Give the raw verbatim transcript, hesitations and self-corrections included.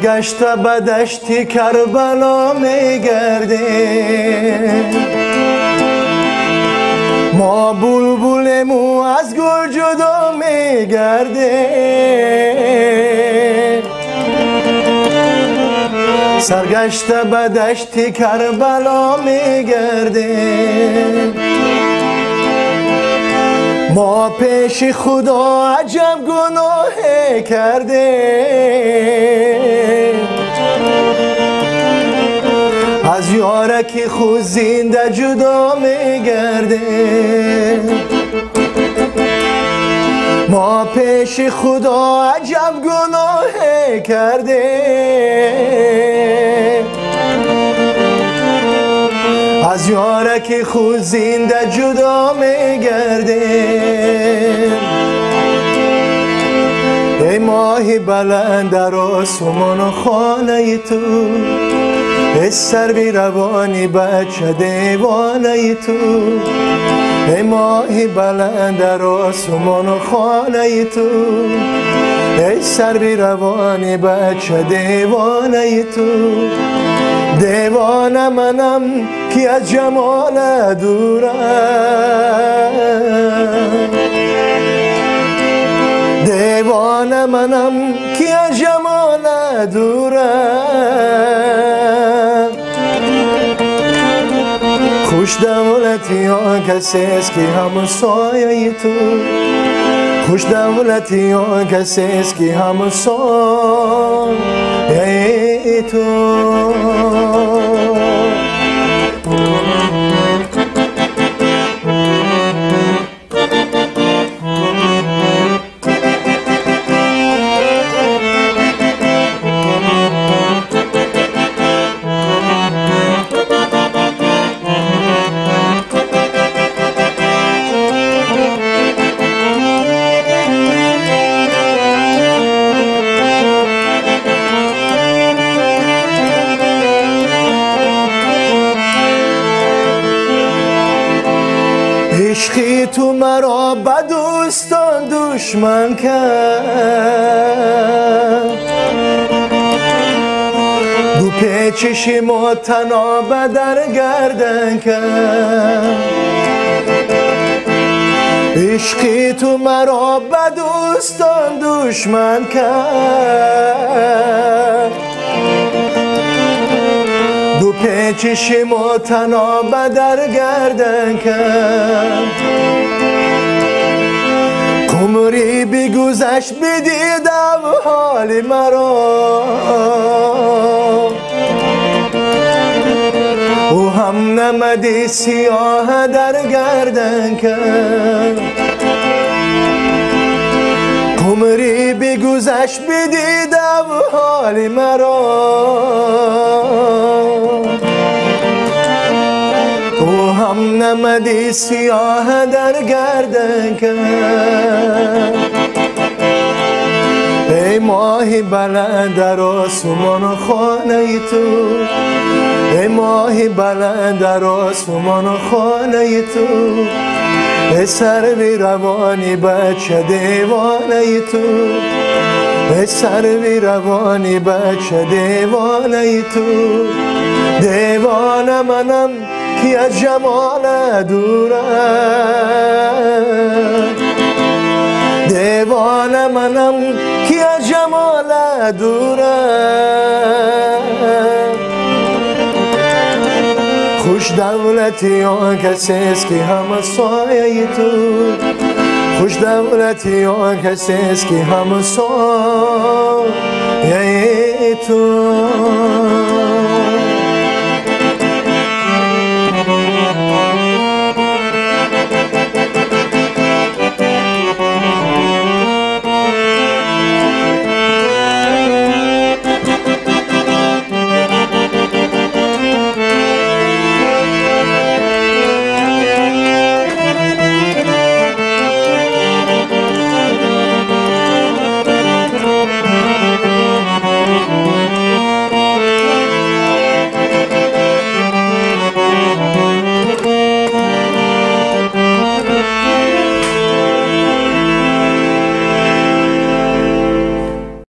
برگشته به دشت کربلا میگردیم. ما بلبلمو از گل جدا میگردیم. سرگشته به دشت کربلا میگردیم. ما پیش خدا عجب گناه کرده، از یارک خود زنده جدا میگرده. ما پیش خدا عجب گناه کرده، از یارک خود زنده جدا میگرده. ای ماهی بلند در آسمان خانه تو، ای سروی روانی بچه دیوانه تو. ای ماهی بلند در آسمان خانه تو، ای سروی روانی بچه دیوانه تو. دیوانه منم که از جمال دورم، دیوانه منم که از جمال دورم. خوش دولتی آن کسی است که همسایه تو، خوش دولتی آن کسی است که همسایه تو. عشقی تو مرا به دوستان دشمن کرد، دو پیچش ما تنابه در گردن کرد. عشقی تو مرا به دوستان دشمن کرد، دو پیچش ما تنابه در گردن کرد. قمری بگذشت بدیدم حال مرا، او هم نمدی سیاه در گردن کرد. قمری بگذشت بدیدم حال مرا، هم نمدی سیاه در گردن کرد. ای ماهی بلند در آسمان خانه تو، ای ماهی بلند در آسمان خانه تو. ای سروی روانی بچه دیوانه تو، ای سروی روانی بچه دیوانه تو. دیوانه منم که از جمال دورم، دیوانه منم که از جمال دورم. خوش دولتی آن کسی است که همسایه تو، خوش دولتی آن کسی است که همسایه تو.